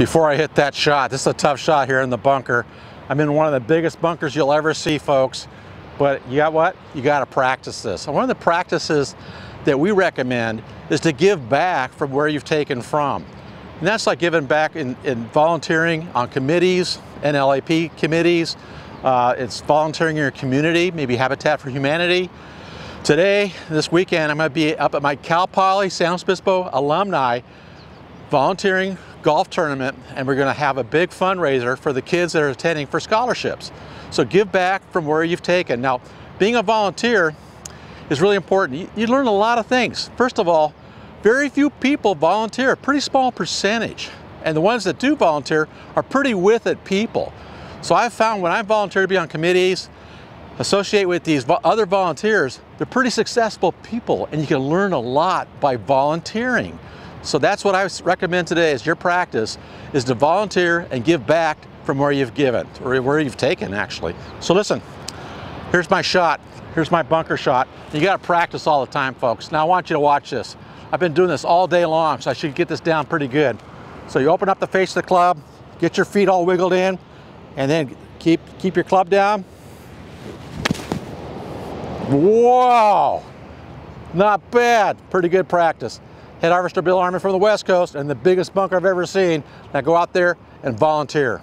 before I hit that shot. This is a tough shot here in the bunker. I'm in one of the biggest bunkers you'll ever see, folks. But you got what? You got to practice this. And one of the practices that we recommend is to give back from where you've taken from. And that's like giving back in volunteering on committees, NLAP committees. It's volunteering in your community, maybe Habitat for Humanity. Today, this weekend, I'm going to be up at my Cal Poly San Luis Obispo alumni volunteering golf tournament, and we're going to have a big fundraiser for the kids that are attending for scholarships. So give back from where you've taken. Now, being a volunteer is really important. You learn a lot of things. First of all, very few people volunteer, a pretty small percentage. And the ones that do volunteer are pretty with it people. So I've found when I volunteer to be on committees, associate with these other volunteers, they're pretty successful people, and you can learn a lot by volunteering. So that's what I recommend today as your practice, is to volunteer and give back from where you've given, or where you've taken actually. So listen, here's my shot. Here's my bunker shot. You gotta practice all the time, folks. Now I want you to watch this. I've been doing this all day long, so I should get this down pretty good. So you open up the face of the club, get your feet all wiggled in, and then keep your club down. Whoa, not bad. Pretty good practice. Head Harvester Bill Army from the West Coast and the biggest bunker I've ever seen. Now go out there and volunteer.